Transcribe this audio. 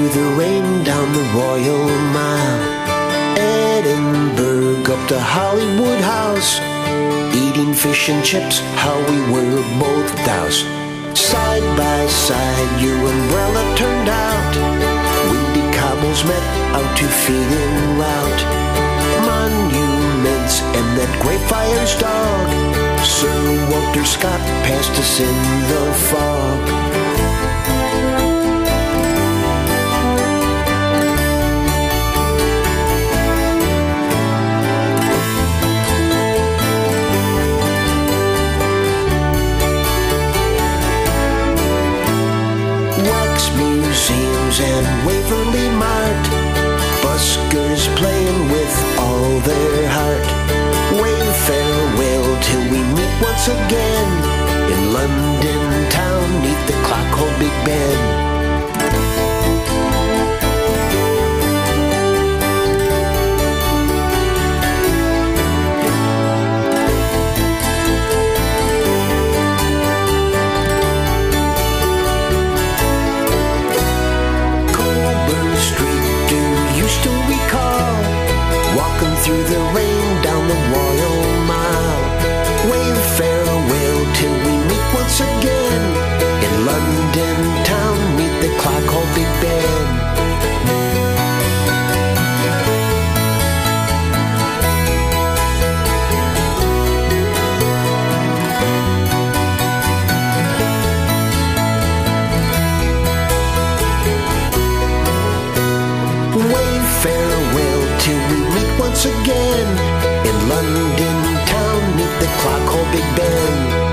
through the rain, down the Royal Mile, Edinburgh, up to Holyrood House, eating fish and chips, how we were both doused. Side by side, your umbrella turned out, windy cobbles met out to feeling route. Monuments and that great fire's dog, Sir Walter Scott passed us in the fog. Museums and Waverley Mart, buskers playing with all their heart. Wave farewell till we meet once again in London town, 'neath the clock hole Big Ben. Through the rain, down the Royal Mile, wave farewell till we meet once again in London town, 'neath the clock hole Big Ben. Once again in London town, 'neath the clock hole Big Ben.